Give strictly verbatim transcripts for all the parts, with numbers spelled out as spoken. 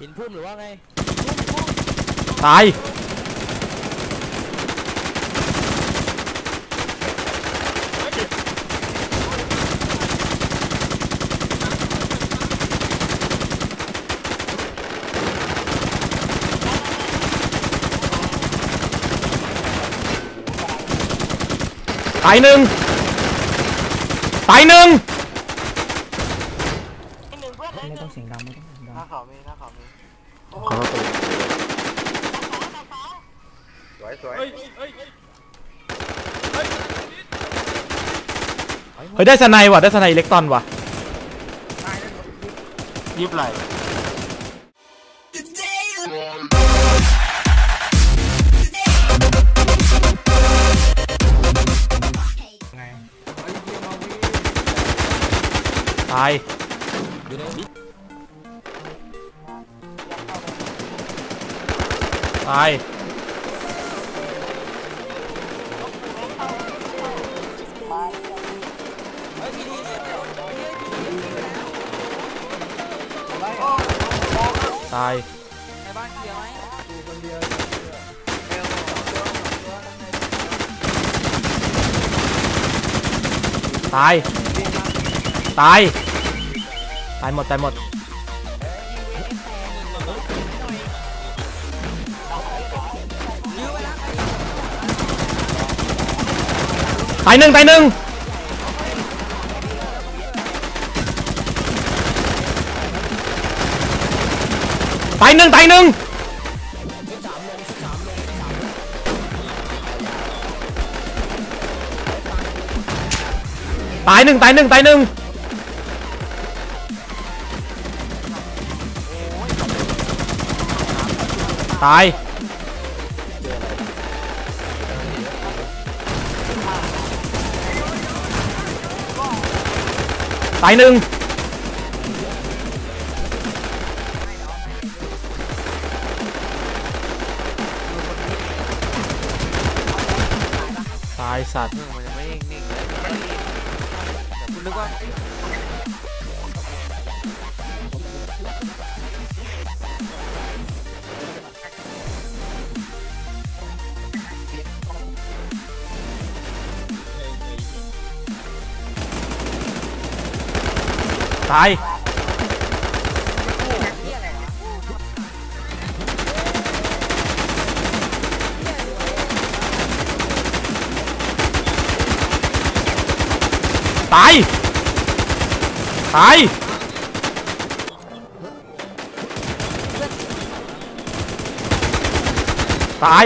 หินพุ่มหรือว่าไงตายตายหนึ่งตายหนึ่งไม่ต้องเสียงดังไม่ต้องเสียงดังหน้าขาวมีหน้าขาวมีโอ้โหสวยสวยเฮ้ยได้สไนว่ะได้สไนอิเล็กตรอนว่ะยิบไหลตายตายตายตายตายตายหมดตายหมดตายหนึ่งตายหนึ่งตายหนึ่งตายหนึ่งตายหนึ่งตายหนึ่งตายหนึ่งตายตายหนึ่งตายสัตว์ตายตายตายตายตา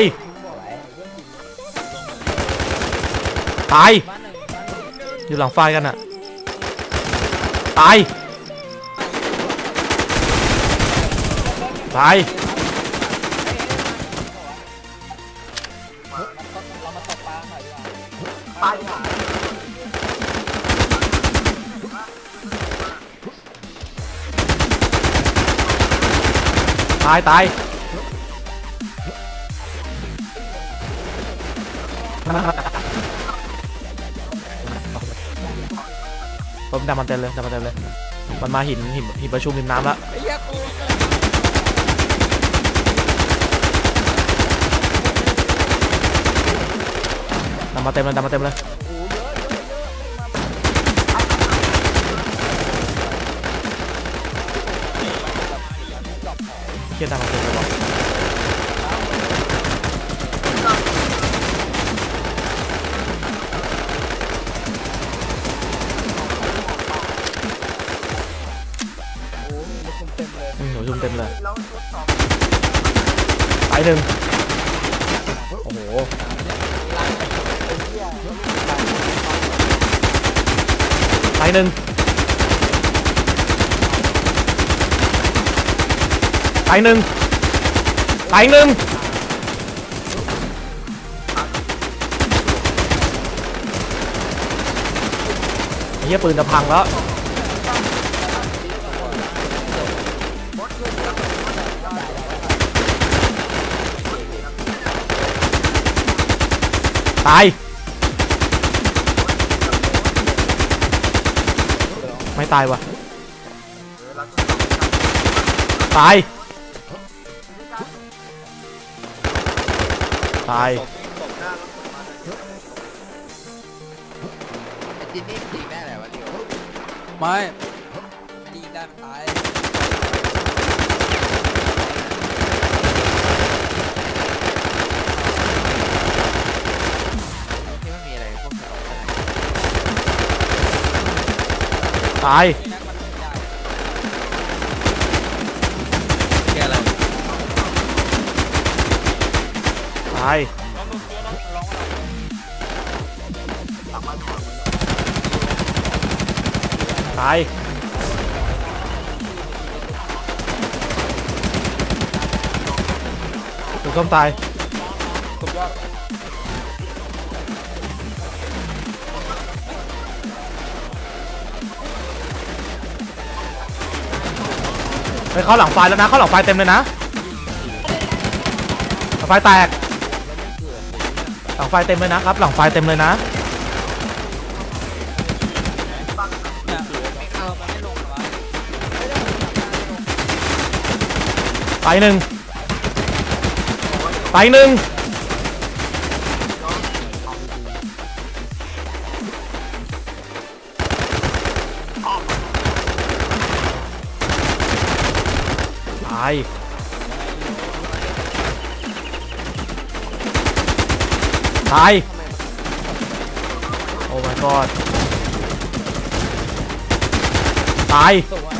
ยอยู่หลังไฟกันอะตายตายตายตายผมดำมันเต็มเลยดำมันเต็มเลยมันมาหินหินหินประชุมริมน้ำแล้วดำมาเต็มเลยดำมาเต็มเลยเกี่ยวดำมาเต็มเลยบอกจุ่มเต็มเลยตายหนึ่งโอ้โหตายหนึ่งตายหนึ่งตายหนึ่งไอ้เหี้ยปืนจะพังแล้วตายไม่ตายวะ ตายตายจินนี่ยิงได้แหละวะเดียวไม่ยิงได้ตายไม่มีอะไรพวกเราตายตายตายถูกต้องตายไปเข้าหลังไฟแล้วนะเข้าหลังไฟเต็มเลยนะหลังไฟแตกหลังไฟเต็มเลยนะครับหลังไฟเต็มเลยนะไปหนึ่งไปหนึ่งตายตายโอ้ my god ตาย